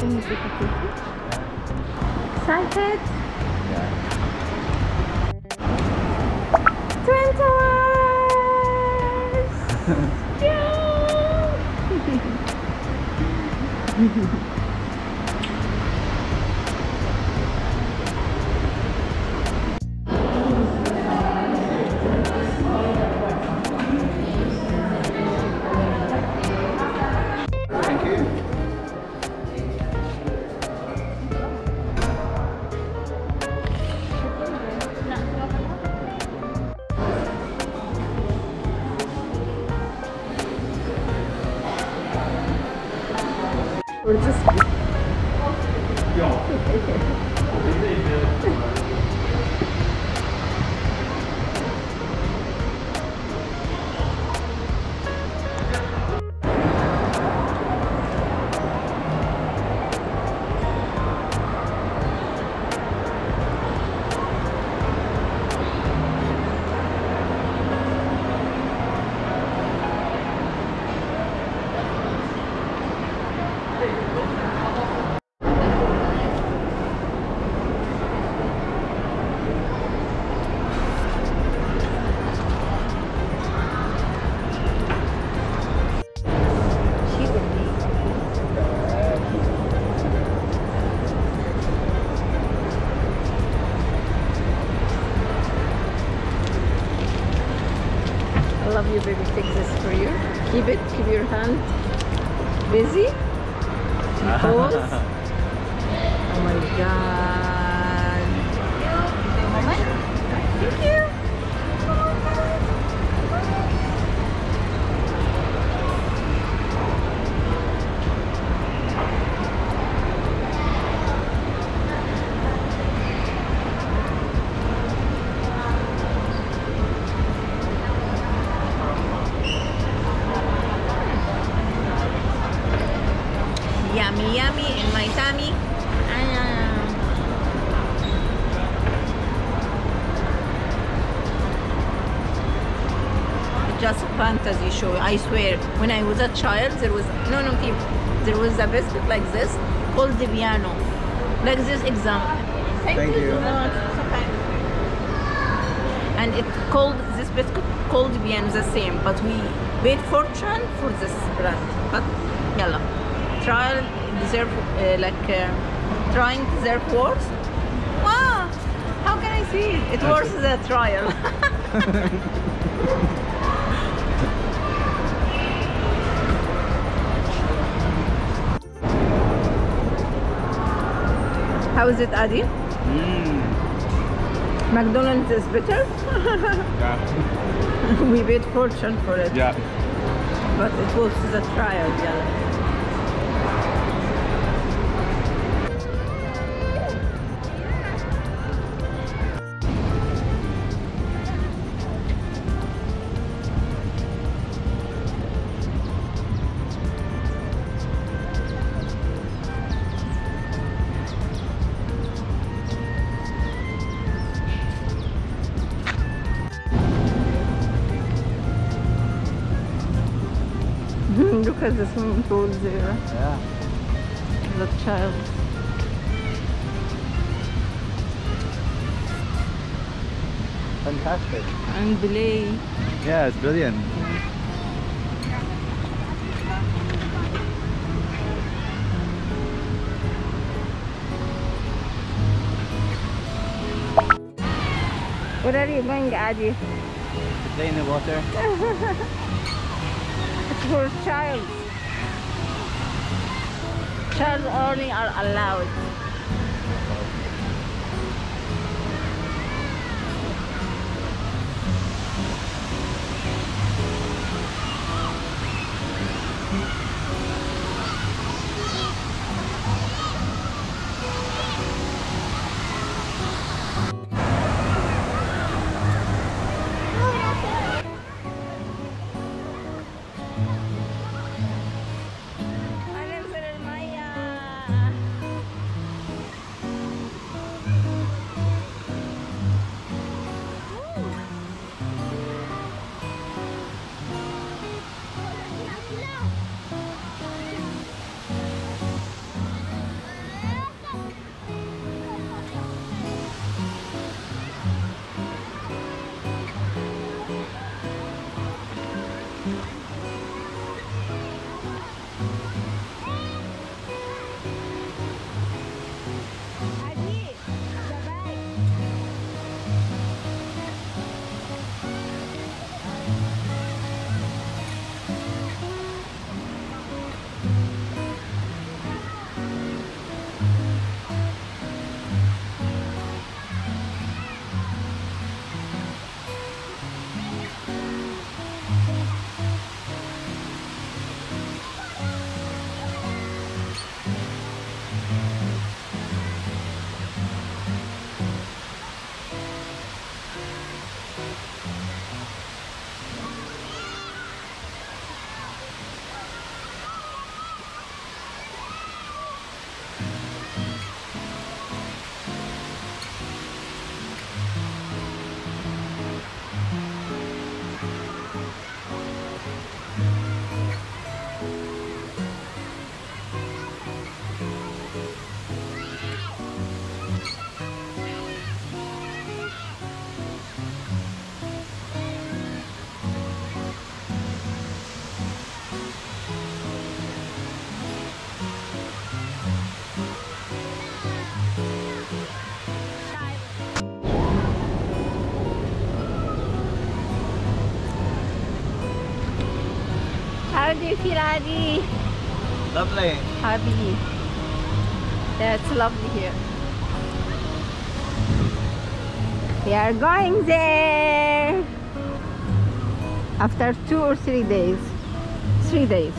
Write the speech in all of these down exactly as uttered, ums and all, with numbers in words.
Excited? Yeah. Twin Towers! Yeah! We're just... You baby, take this for you. Keep it, keep your hand busy. Pose. Oh my god. Thank you. Yummy, yummy in my tummy. Ah. Just fantasy show. I swear. When I was a child, there was no no keep. There was a biscuit like this called the piano, like this example. Thank, Thank you. you. And it called this biscuit called piano the same, but we paid fortune for this brand. But yalla. Trial their uh, like uh, trying their words. Wow! How can I see it? It was the trial. How is it, Adi? Mm. McDonald's is better. Yeah. We paid fortune for it. Yeah. But it was the trial. Yeah. Look at the swimming pool there. Yeah. The child. Fantastic. And Belay. Yeah, it's brilliant. Yeah. Where are you going, Adi? To play in the water. For child. Child only are allowed. Kirari. Lovely. Habi. Yeah, it's lovely here. We are going there after two or three days. Three days.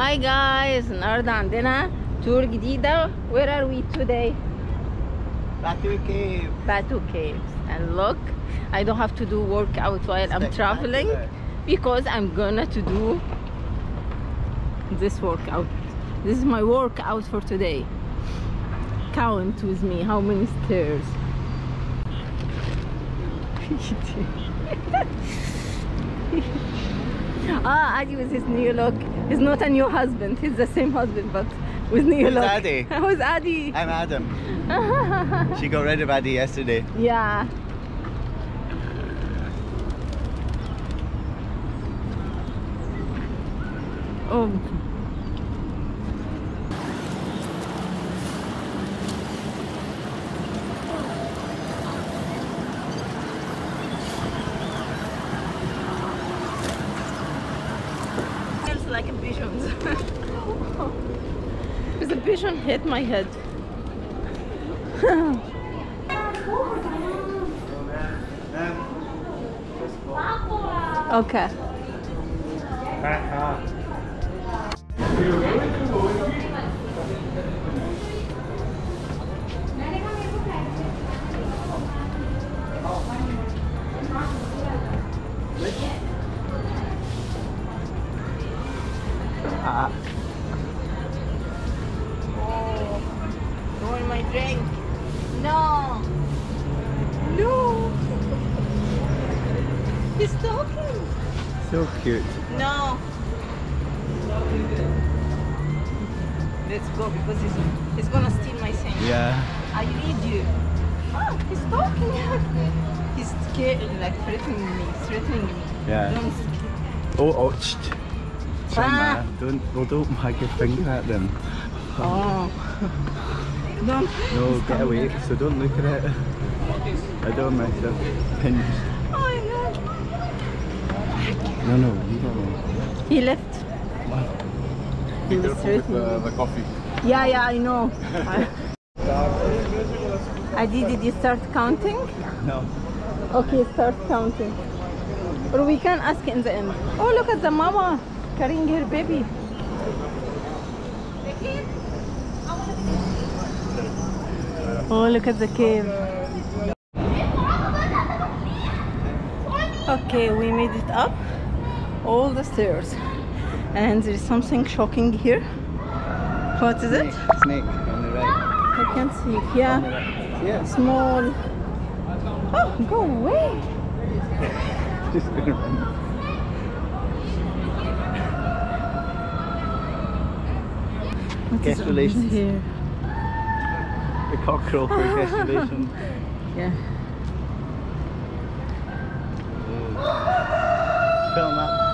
Hi guys, Nardan Dena, tour Gdida. Where are we today? Batu caves. Batu caves. And look, I don't have to do workout while I'm traveling because I'm gonna to do this workout. This is my workout for today. Count with me how many stairs. Ah, Adi with his new look. He's not a new husband. He's the same husband, but with new look. Who's Adi? Who's Adi? I'm Adam. She got rid of Adi yesterday. Yeah. Oh. The pigeon hit my head. Okay. Ah. Oh, ruin my drink. No. No. He's talking. So cute. No. Let's go because he's, he's gonna steal my thing. Yeah. I need you. Oh, he's talking. He's scared, like threatening me, threatening me. Yeah. Don't oh, ouch. Ah. Don't, don't, don't make your finger at them. Oh. Don't. No, get away. So don't look at it. I don't myself. Pinch. Oh, no. No, no, you don't know. He left. Wow. He was with the, the coffee. Yeah, yeah, I know. I did. Did you start counting? No. Okay, start counting. Or we can ask in the end. Oh, look at the mama. Carrying her baby. Oh, look at the cave. Okay, we made it up all the stairs, and there is something shocking here. What is snake, it? Snake on the right. I can't see it. Yeah. Right. Yeah. Small. Oh, go away. Just gonna run. Congratulations here. The cockerel for congratulations. Yeah. Oh. Film that.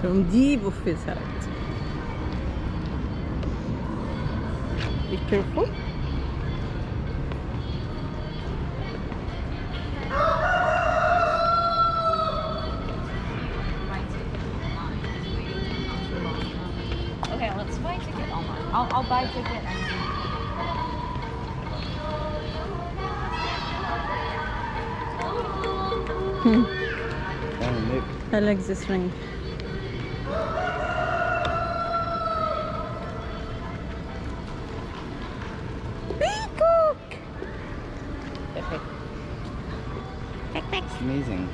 From deep of his heart. Be careful. Okay, let's buy a ticket online. I'll, I'll buy a ticket and... Hmm. Oh, I like this ring. It's amazing.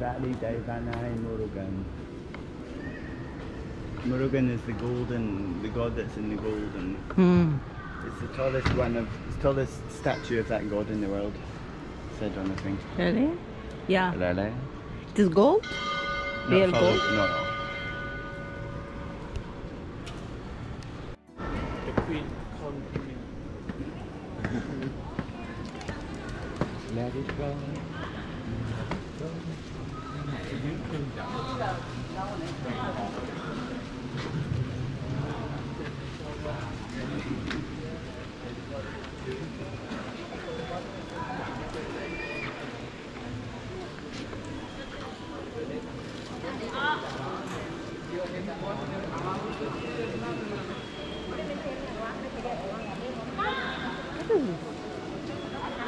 Valley Devana in Murugan. Murugan is the golden, the god that's in the golden. Mm. It's the tallest one of, it's the tallest statue of that god in the world. Said on the thing. Really? Yeah. Really? It is gold? Not real solid, gold? No. The queen called me. Let it go. What is this?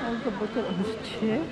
All the butter on the chair.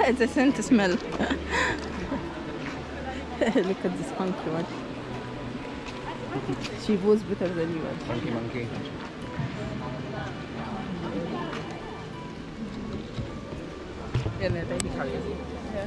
It's a scent smell. Look at this funky one. She was better than you. Funky monkey. Yeah.